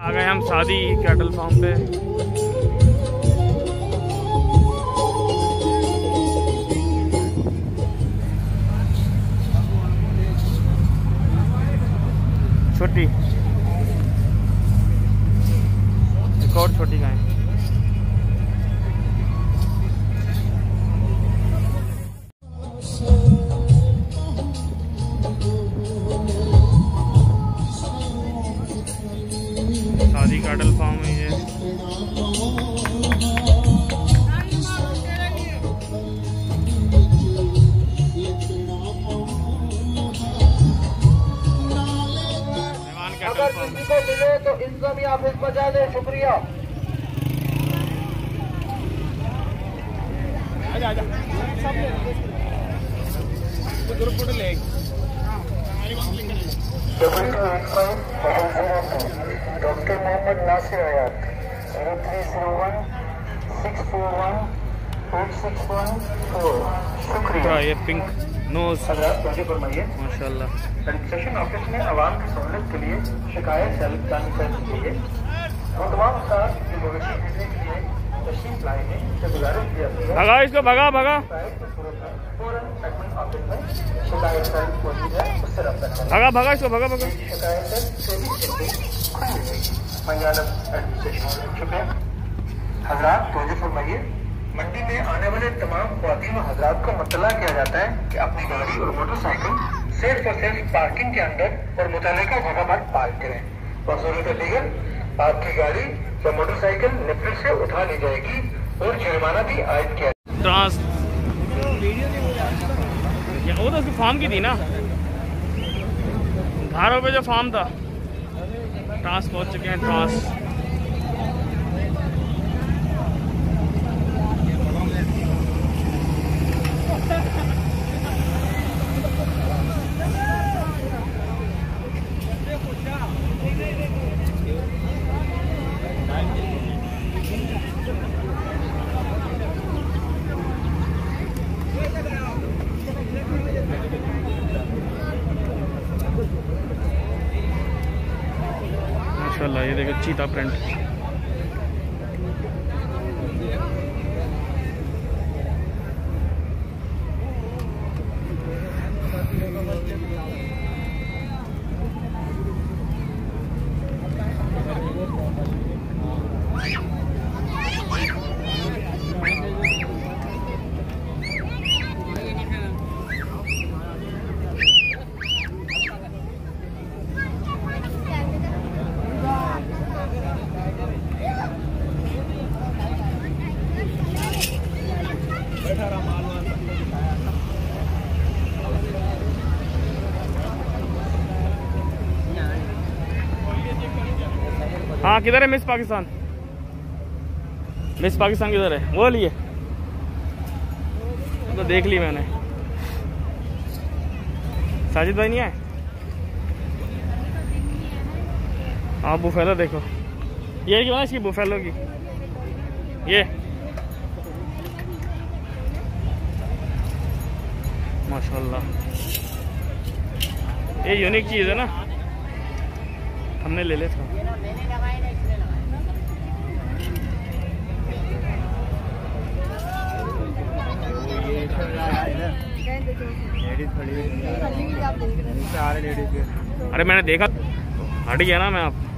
आ गए हम शादी कैटल फार्म पे। छोटी एक और छोटी गाय। शादी कैटल फार्म में ये मेहमान कैटल फार्म मिले तो इनका भी आप इनको बजा दें। शुक्रिया। आजा आजा सब ले डॉक्टर मोहम्मद नासिर हयात 0301641861 4। शुक्रिया। ये पिंक नोज माशाल्लाह। रजिस्ट्रेशन ऑफिस में आवाम की सहूलत के लिए शिकायत सेल दान करने के लिए और तमाम साथ के लिए तशरीफ लाए हैं। गुजारिश किया भगा इसको भगा भगा भगा भगा इसको भगा भगा। हजरात तोजे फरमाइए। मंडी में आने वाले तमाम ख्वातीन और हजरात को मतला किया जाता है कि अपनी गाड़ी और मोटरसाइकिल सिर्फ और सिर्फ पार्किंग के अंदर और मुतल्लिका जगह पर पार्क करें और जरूरत दीगर आपकी गाड़ी या मोटरसाइकिल निफ्ट से उठा ली जाएगी और जुर्माना भी आयद किया। वो तो उसकी फार्म की थी ना 18 रुपये जो फार्म था। ट्रांस पहुंच चुके हैं। ट्रांस माशाल्लाह। ये देखो चीता प्रिंट। हाँ किधर है मिस पाकिस्तान? मिस पाकिस्तान किधर है? वो लिए तो देख ली मैंने। साजिद भाई नहीं आए? हाँ बुफेलो देखो ये क्यों है इसकी बुफेलो की ये माशाल्लाह। ये यूनिक चीज़ है ना हमने ले लिया था। अरे मैंने देखा हट गया ना मैं आप